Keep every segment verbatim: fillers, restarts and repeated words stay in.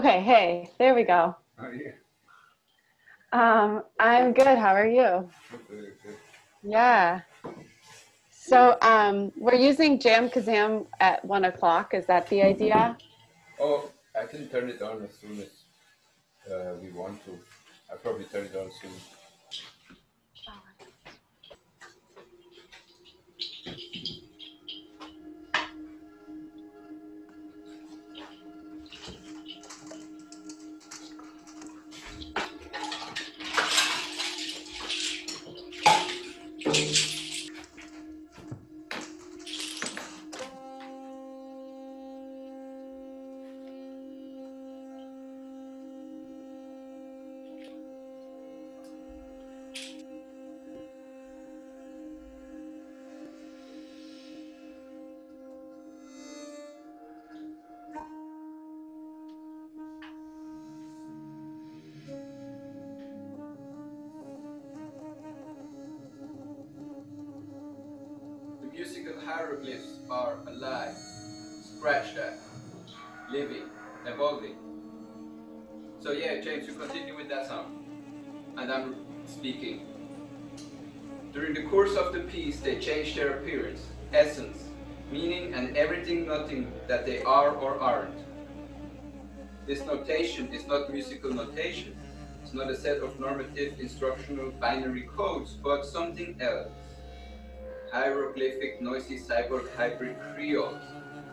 Okay, hey, there we go. How are you? Um, I'm good. How are you? Good, good. Yeah. So um, we're using Jam Kazam at one o'clock. Is that the idea? Oh, I can turn it on as soon as uh, we want to. I'll probably turn it on soon. Musical hieroglyphs are alive, scratched at, living, evolving. So yeah, James, you continue with that song, and I'm speaking. During the course of the piece, they change their appearance, essence, meaning, and everything, nothing that they are or aren't. This notation is not musical notation. It's not a set of normative, instructional, binary codes, but something else. Hieroglyphic noisy cyborg hybrid creoles.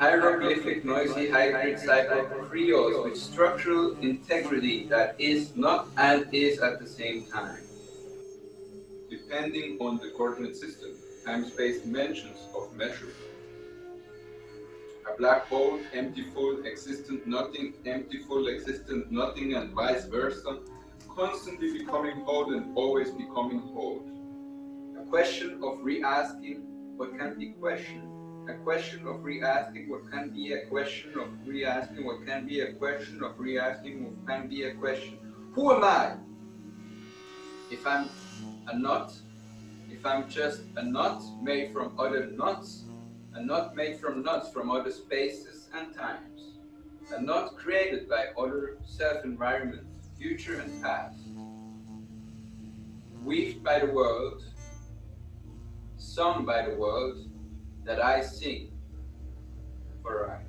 Hieroglyphic noisy hybrid cyborg creoles with structural integrity that is not and is at the same time. Depending on the coordinate system, time-space dimensions of measure. A black hole, empty full, existent nothing, empty full, existent nothing, and vice versa, constantly becoming whole and always becoming whole. Question of re-asking what can be questioned. A question of re-asking what can be a question of re-asking what can be a question of re-asking what can be a question. Who am I? If I'm a knot, if I'm just a knot made from other knots, a knot made from knots from other spaces and times, a knot created by other self-environments, future and past, weaved by the world, sung by the world, that I sing for I.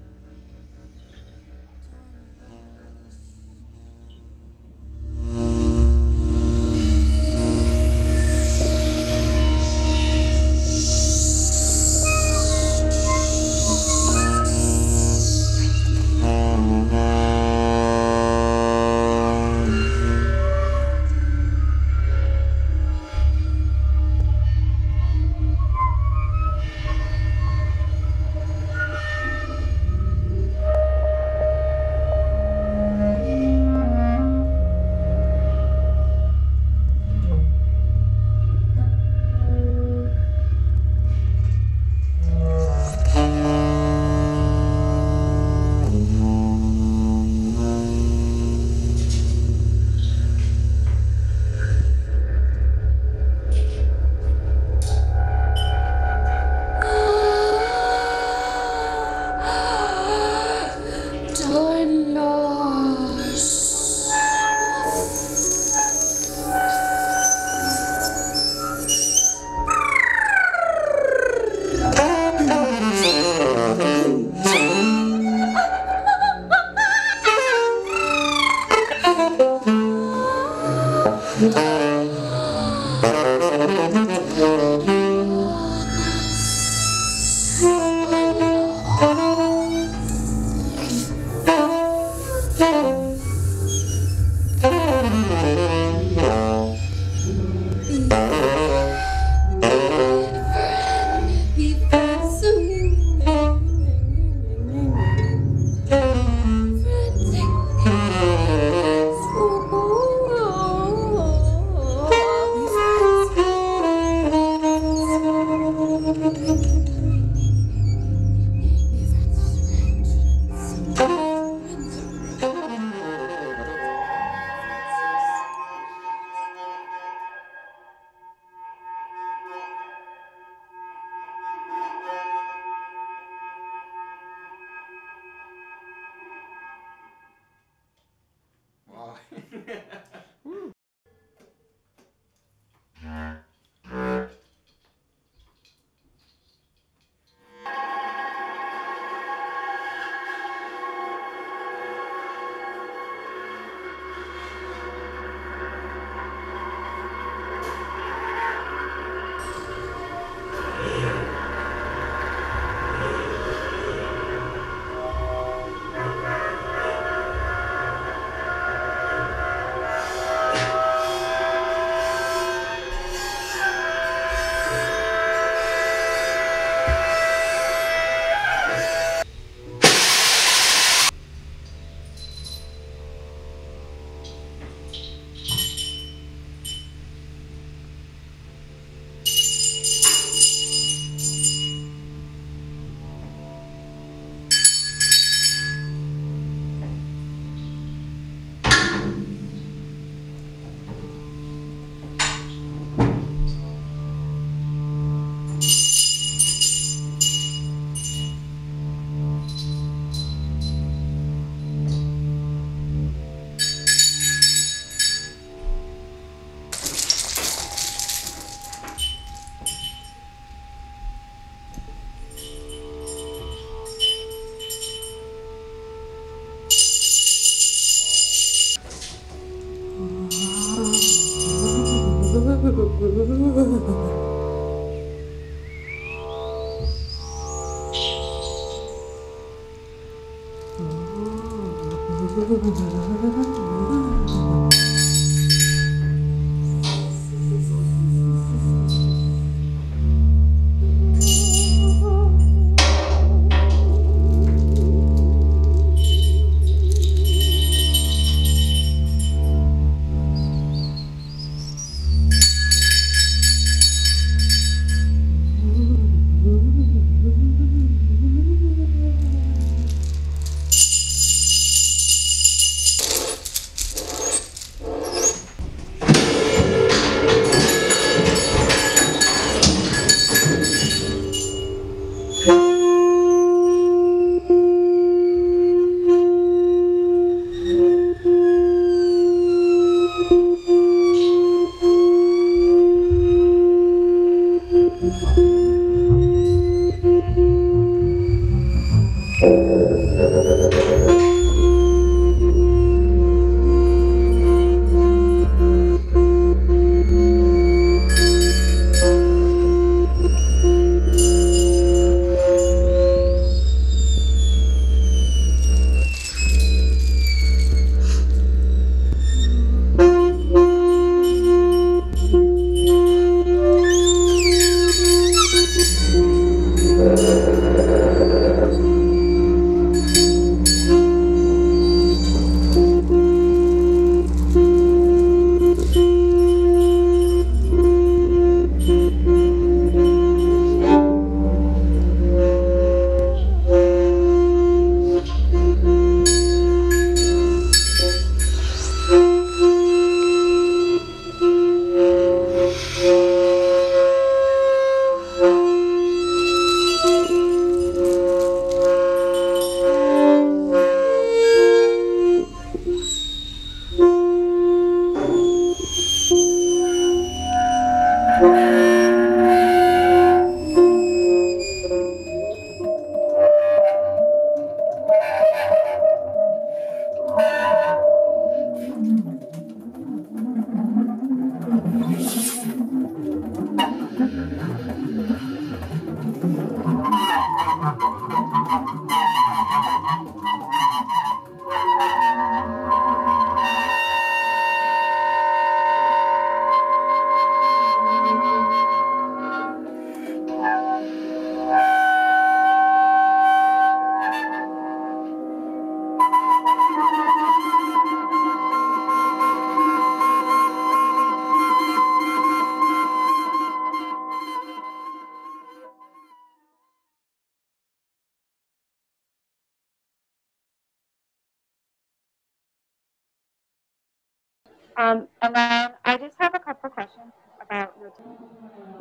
Um, around, I just have a couple of questions about your team.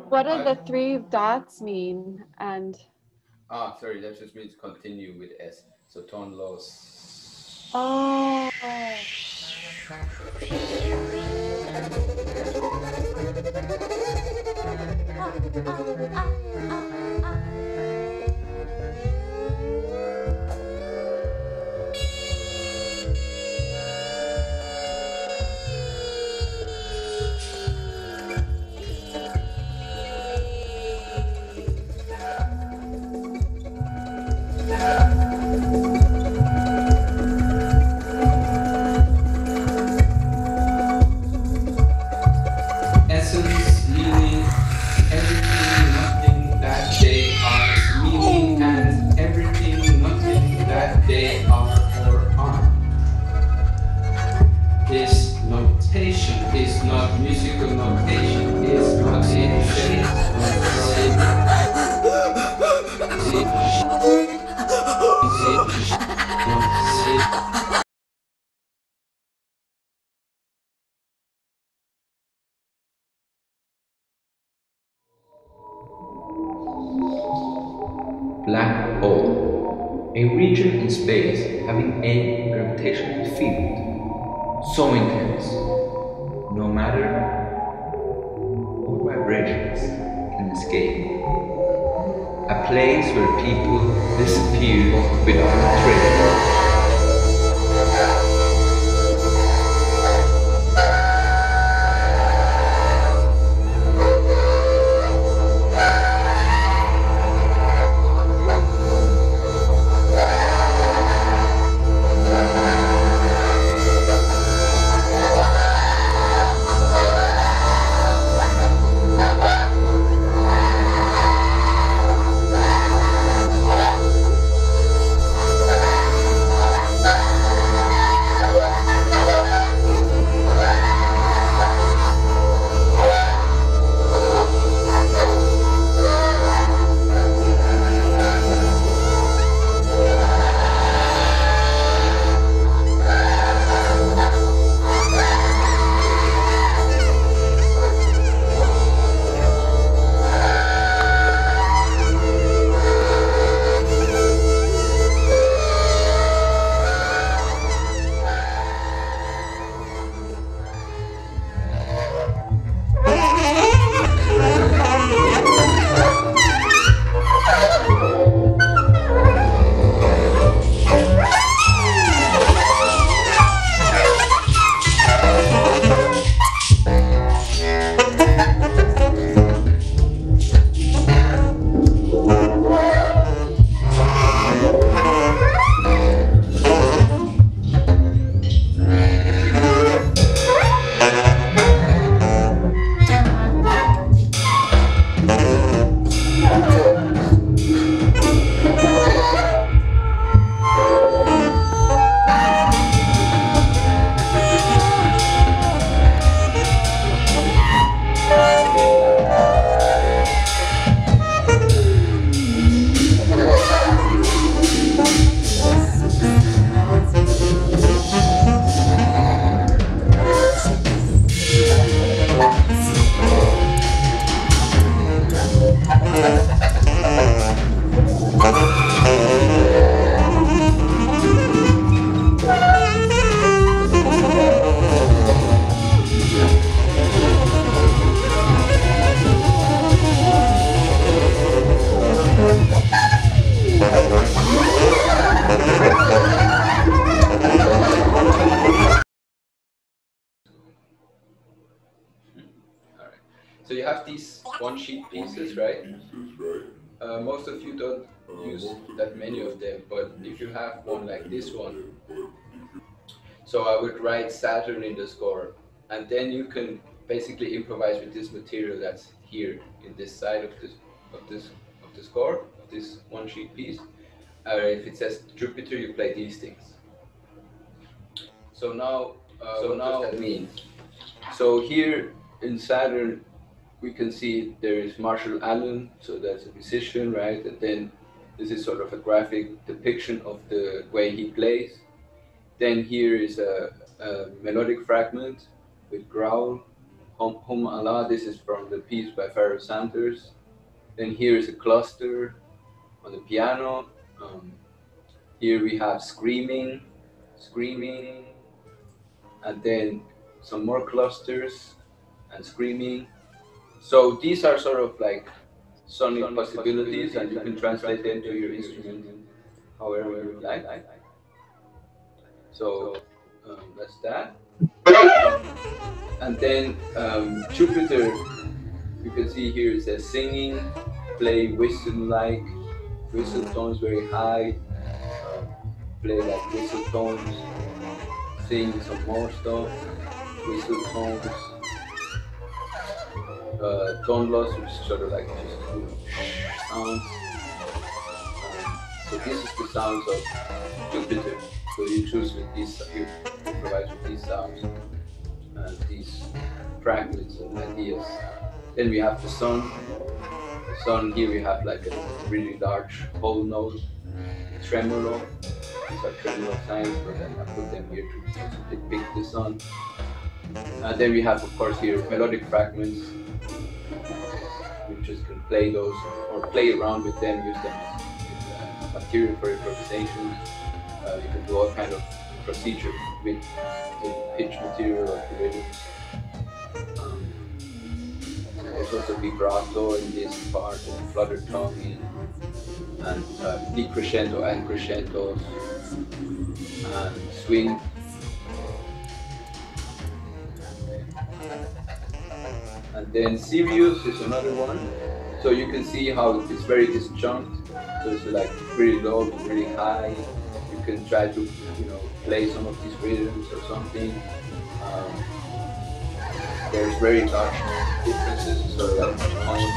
What do uh, the three dots mean? And ah, sorry, that just means continue with S. So tone loss. Oh. Black hole, a region in space having a gravitational field so intense, no matter what vibrations can escape. A place where people disappear without a trace. So you have these one sheet pieces, right? Uh, most of you don't use that many of them, but if you have one like this one, so I would write Saturn in the score, and then you can basically improvise with this material that's here in this side of this of this of the score, of this one sheet piece. Or uh, if it says Jupiter, you play these things. So now, uh, so what now does that mean? So here in Saturn, we can see there is Marshall Allen, so that's a musician, right? And then this is sort of a graphic depiction of the way he plays. Then here is a, a melodic fragment with growl. Hum, hum Allah, this is from the piece by Pharoah Sanders. Then here is a cluster on the piano. Um, here we have screaming, screaming, and then some more clusters and screaming. So these are sort of like sonic, sonic possibilities, possibilities, and you can, and translate, can translate them to your instrument, instrument however you like. like. So um, that's that. And then um, Jupiter, you can see here it says singing, play whistle-like, whistle tones very high, uh, play like whistle tones, sing some more stuff, whistle tones. Uh, tone loss, which is sort of like just sounds. Um, so this is the sounds of Jupiter. So you choose with these, you improvise with these sounds, uh, these fragments and ideas. Then we have the sun. The sun here we have like a really large whole note, tremolo. These are tremolo signs, but then I put them here to depict the sun. And then we have, of course, here melodic fragments. You just can play those or play around with them, use them as, as uh, material for improvisation. Uh, you can do all kind of procedure with, with pitch material or rhythms. Um, There's also vibrato in this part, and flutter tongue, in, and uh, decrescendo and crescendos, and swing. And then Sirius is another one. So you can see how it's very disjunct. So it's like pretty low, pretty high. You can try to, you know, play some of these rhythms or something. Um, there's very large differences. So like points.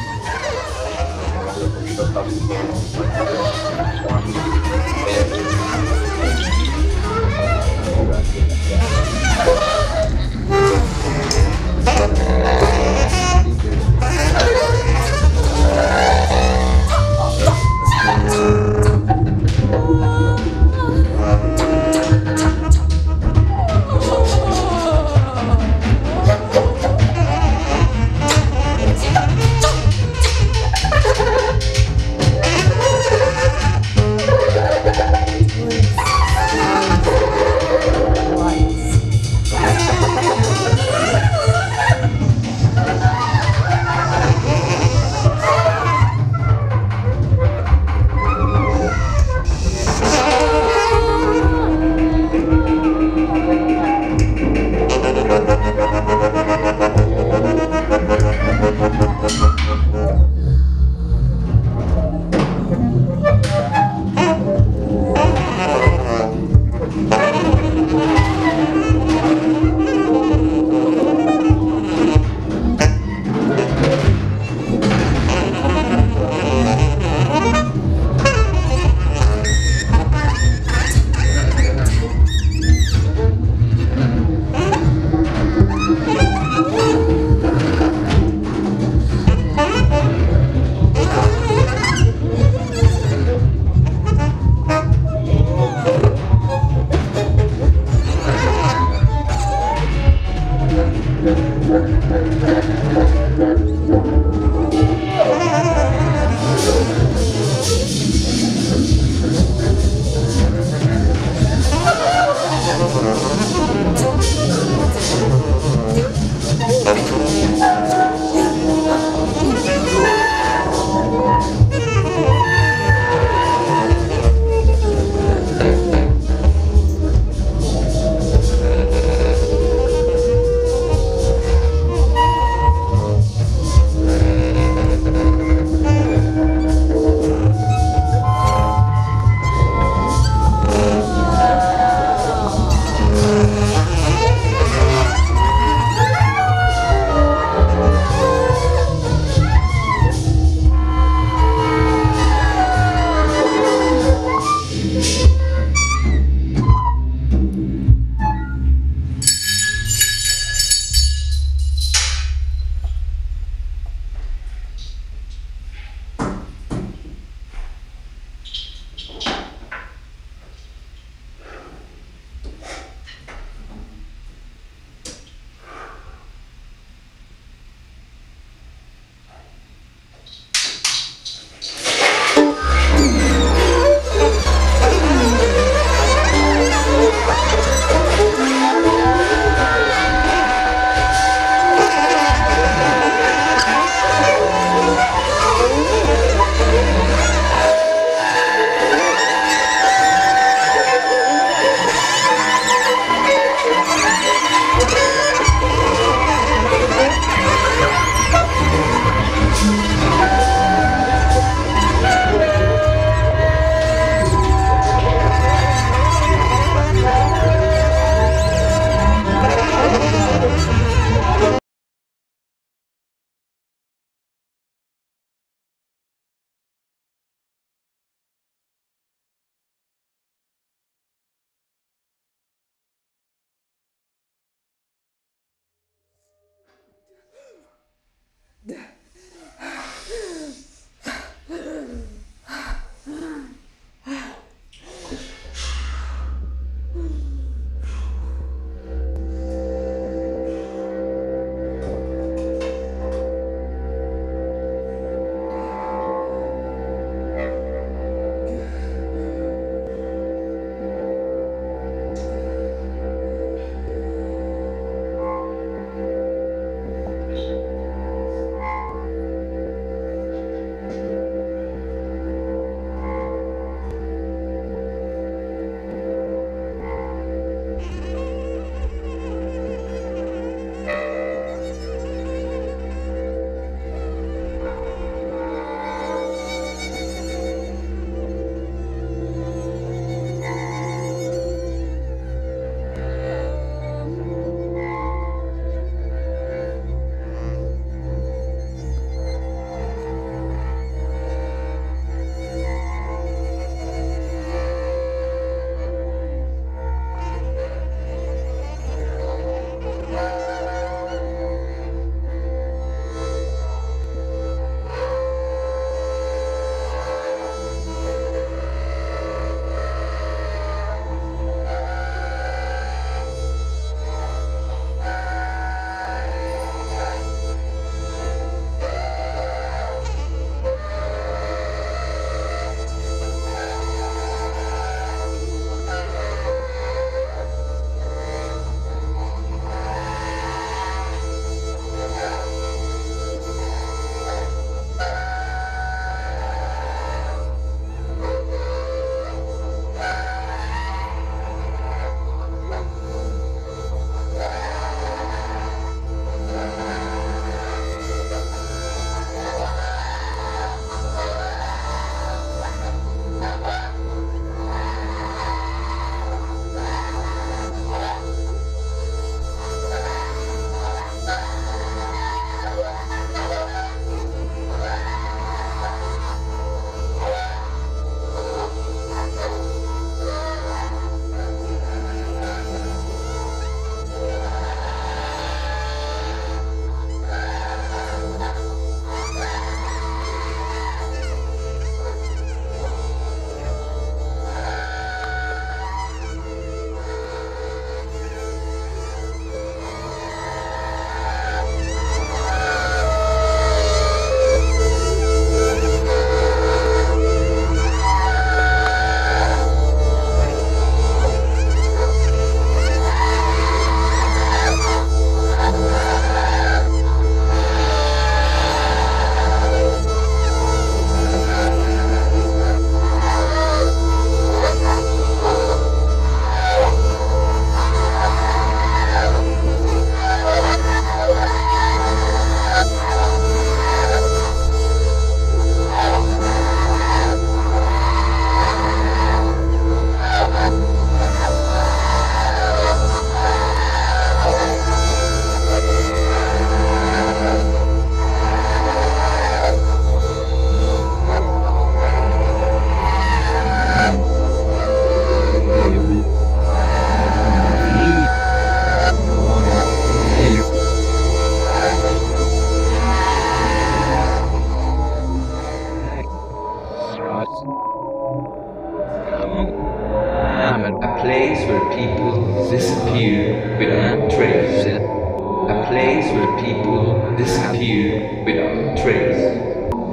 Um, a place where people disappear without trace. A place where people disappear without trace.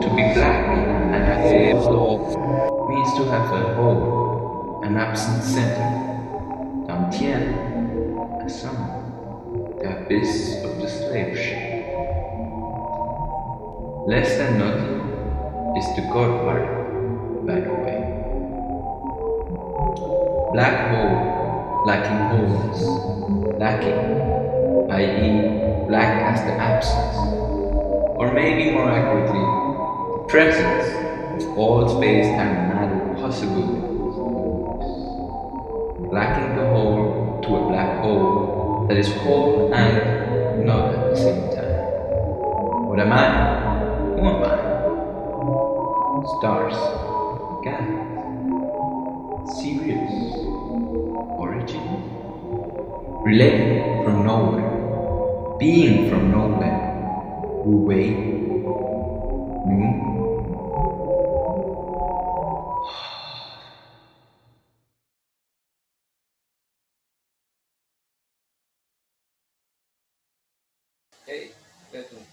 To be black and have a flaw means to have a hole, an absent center. Down Tien, a sun, the abyss of the slave ship. Less than nothing is the God part, by the way. Black hole, lacking wholeness, lacking, that is, black as the absence, or maybe more accurately, the presence of all space and matter possibilities. Lacking the whole to a black hole that is whole and not at the same time. What am I? Who am I? Stars, gas, Sirius, origin, related from nowhere, being from nowhere, who wait, moon. Hey, welcome.